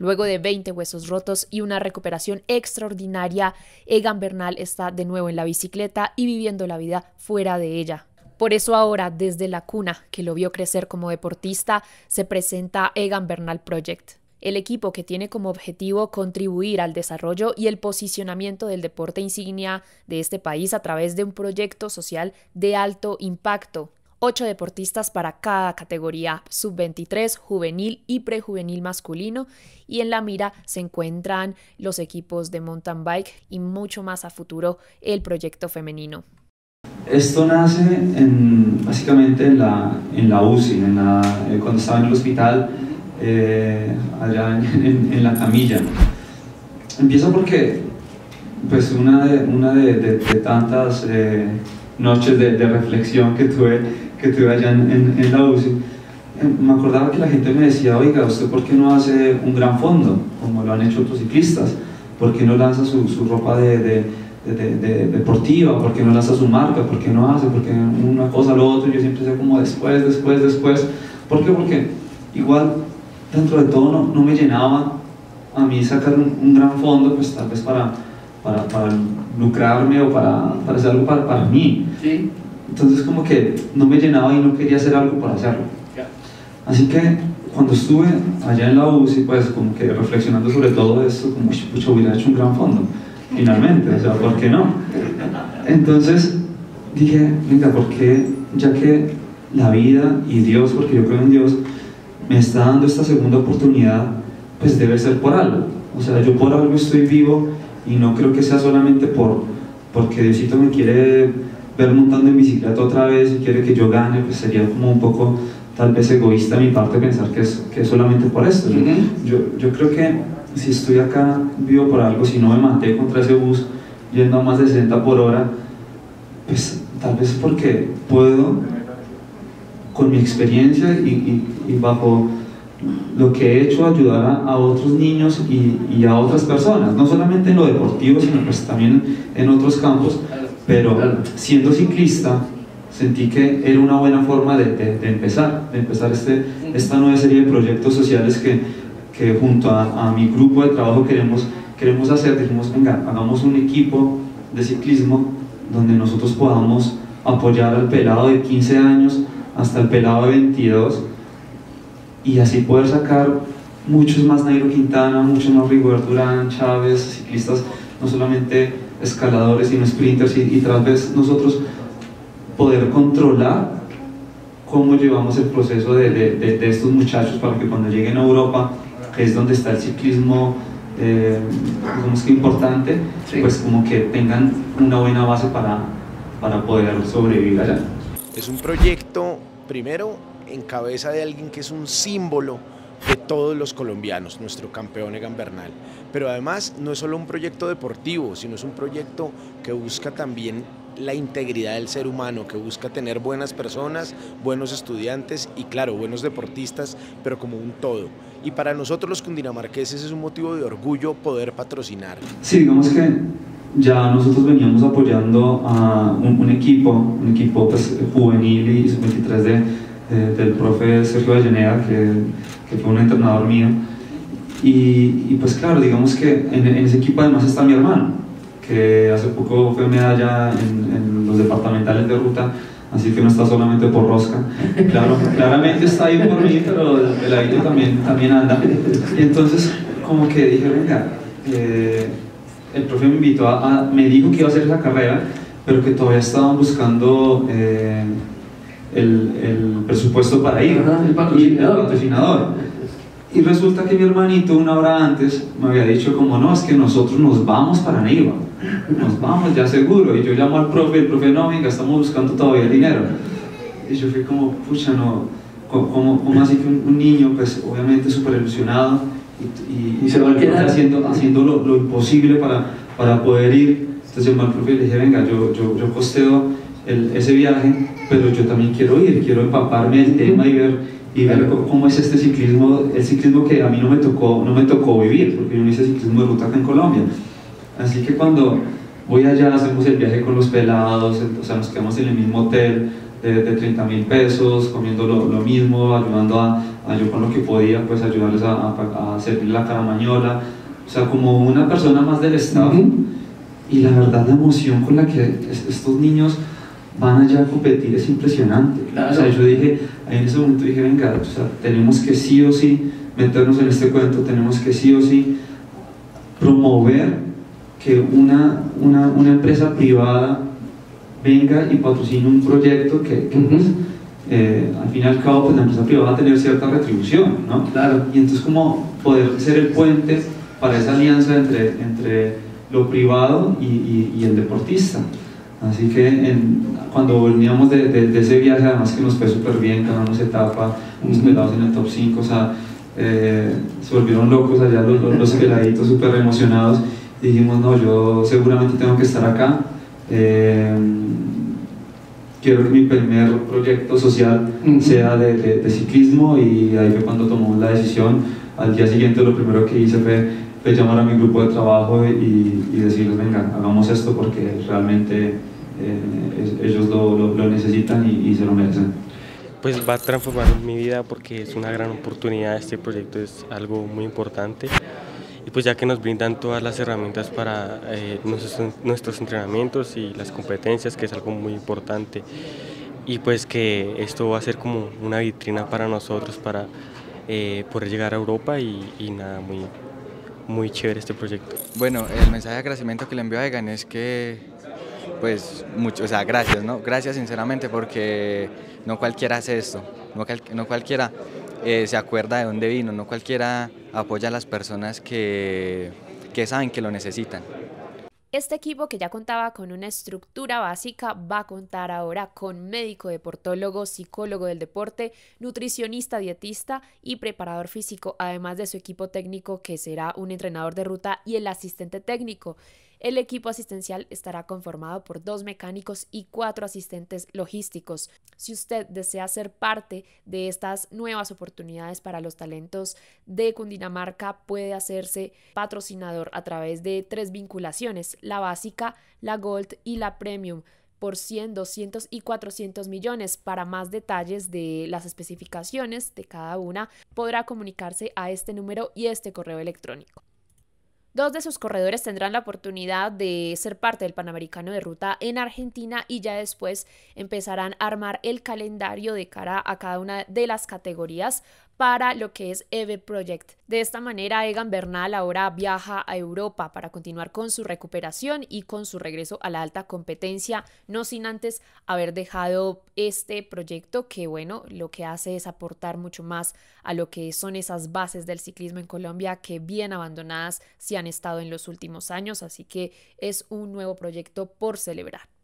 Luego de 20 huesos rotos y una recuperación extraordinaria, Egan Bernal está de nuevo en la bicicleta y viviendo la vida fuera de ella. Por eso ahora, desde la cuna que lo vio crecer como deportista, se presenta Egan Bernal Project, el equipo que tiene como objetivo contribuir al desarrollo y el posicionamiento del deporte insignia de este país a través de un proyecto social de alto impacto. 8 deportistas para cada categoría, sub-23, juvenil y prejuvenil masculino, y en la mira se encuentran los equipos de mountain bike y mucho más a futuro el proyecto femenino. Esto nace básicamente en la UCI, cuando estaba en el hospital, allá en la camilla. Empiezo porque pues una de tantas noches de reflexión que tuve allá en la UCI, me acordaba que la gente me decía: oiga, ¿usted por qué no hace un gran fondo como lo han hecho otros ciclistas? ¿Por qué no lanza su ropa deportiva? ¿Por qué no lanza su marca? ¿Por qué no hace? ¿Por qué una cosa lo otro? Yo siempre sé como después. ¿Por qué? Porque igual dentro de todo no me llenaba a mí sacar un gran fondo, pues tal vez para lucrarme o para hacer algo para mí. ¿Sí? Entonces como que no me llenaba y no quería hacer algo para hacerlo. Así que cuando estuve allá en la UCI, pues como que reflexionando sobre todo esto, como pucha, hubiera hecho un gran fondo finalmente, o sea, ¿por qué no? Entonces dije, venga, ¿por qué? Ya que la vida y Dios, porque yo creo en Dios, me está dando esta segunda oportunidad, pues debe ser por algo. O sea, yo por algo estoy vivo y no creo que sea solamente porque Diosito me quiere ver montando en bicicleta otra vez y quiere que yo gane. Pues sería como un poco tal vez egoísta de mi parte pensar que es solamente por esto. Yo creo que si estoy acá vivo por algo, si no me maté contra ese bus yendo a más de 60 por hora, pues tal vez porque puedo, con mi experiencia y bajo lo que he hecho, ayudar a otros niños y a otras personas, no solamente en lo deportivo, sino pues también en otros campos. Pero siendo ciclista sentí que era una buena forma de empezar esta nueva serie de proyectos sociales que junto a mi grupo de trabajo queremos hacer. Dijimos, venga, hagamos un equipo de ciclismo donde nosotros podamos apoyar al pelado de 15 años hasta el pelado de 22, y así poder sacar muchos más Nairo Quintana, muchos más Rigoberto Urán, Chávez, ciclistas, no solamente escaladores sino sprinters, y tal vez nosotros poder controlar cómo llevamos el proceso de estos muchachos para que cuando lleguen a Europa, que es donde está el ciclismo digamos que importante, sí, pues como que tengan una buena base para poder sobrevivir allá. Es un proyecto, primero, en cabeza de alguien que es un símbolo de todos los colombianos, nuestro campeón Egan Bernal. Pero además no es solo un proyecto deportivo, sino es un proyecto que busca también la integridad del ser humano, que busca tener buenas personas, buenos estudiantes y claro, buenos deportistas, pero como un todo. Y para nosotros los cundinamarqueses es un motivo de orgullo poder patrocinar. Sí, digamos que ya nosotros veníamos apoyando a un equipo pues, juvenil y sub-23 del profe Sergio Villenea, que fue un entrenador mío, y pues claro, digamos que en ese equipo además está mi hermano, que hace poco fue medalla en los departamentales de ruta, así que no está solamente por rosca. Claro, claramente está ahí por mí, pero el peladito también anda. Y entonces como que dije, venga, el profe me invitó me dijo que iba a hacer esa carrera, pero que todavía estaban buscando el presupuesto para ir, el patrocinador. Y resulta que mi hermanito una hora antes me había dicho como, no, es que nosotros nos vamos para Neiva, nos vamos ya seguro. Y yo llamo al profe, el profe, no, venga, estamos buscando todavía el dinero. Y yo fui como, pucha, no, ¿cómo así que un niño, pues obviamente súper ilusionado, y se va a quedar haciendo lo imposible para poder ir? Entonces yo al profe le dije, venga, yo costeo ese viaje, pero yo también quiero ir, quiero empaparme del tema y ver cómo es este ciclismo, el ciclismo que a mí no me tocó vivir, porque yo no hice ciclismo de ruta acá en Colombia. Así que cuando voy allá, hacemos el viaje con los pelados, o sea, nos quedamos en el mismo hotel, de 30 mil pesos, comiendo lo mismo, ayudando a yo con lo que podía, pues ayudarles a servir la caramañola, o sea, como una persona más del staff. Y la verdad, la emoción con la que estos niños van allá a competir es impresionante. Claro. O sea, yo dije, ahí en ese momento dije, venga, o sea, tenemos que sí o sí meternos en este cuento, tenemos que sí o sí promover que una empresa privada venga y patrocine un proyecto que pues, al fin y al cabo pues, la empresa privada va a tener cierta retribución, ¿no? Claro. Y entonces como poder ser el puente para esa alianza entre lo privado y el deportista. Así que cuando volvíamos de ese viaje, además que nos fue súper bien, ganamos etapa, unos pelados en el top 5, o sea, se volvieron locos allá los peladitos súper emocionados, y dijimos, no, yo seguramente tengo que estar acá, quiero que mi primer proyecto social sea de ciclismo, y ahí fue cuando tomamos la decisión. Al día siguiente lo primero que hice fue llamar a mi grupo de trabajo y decirles, venga, hagamos esto porque realmente ellos lo necesitan y se lo merecen. Pues va a transformar mi vida porque es una gran oportunidad, este proyecto es algo muy importante. Y pues ya que nos brindan todas las herramientas para nuestros entrenamientos y las competencias, que es algo muy importante. Y pues que esto va a ser como una vitrina para nosotros, para poder llegar a Europa y nada, muy chévere este proyecto. Bueno, el mensaje de agradecimiento que le envío a Egan es que, pues, mucho, o sea, gracias, ¿no? Gracias sinceramente porque no cualquiera hace esto, no cualquiera se acuerda de dónde vino, no cualquiera apoya a las personas que saben que lo necesitan. Este equipo que ya contaba con una estructura básica va a contar ahora con médico deportólogo, psicólogo del deporte, nutricionista, dietista y preparador físico, además de su equipo técnico que será un entrenador de ruta y el asistente técnico. El equipo asistencial estará conformado por 2 mecánicos y 4 asistentes logísticos. Si usted desea ser parte de estas nuevas oportunidades para los talentos de Cundinamarca, puede hacerse patrocinador a través de 3 vinculaciones, la básica, la Gold y la Premium, por 100, 200 y 400 millones. Para más detalles de las especificaciones de cada una, podrá comunicarse a este número y este correo electrónico. 2 de sus corredores tendrán la oportunidad de ser parte del Panamericano de Ruta en Argentina y ya después empezarán a armar el calendario de cara a cada una de las categorías para lo que es EB Project. De esta manera, Egan Bernal ahora viaja a Europa para continuar con su recuperación y con su regreso a la alta competencia, no sin antes haber dejado este proyecto que, bueno, lo que hace es aportar mucho más a lo que son esas bases del ciclismo en Colombia que bien abandonadas se han estado en los últimos años, así que es un nuevo proyecto por celebrar.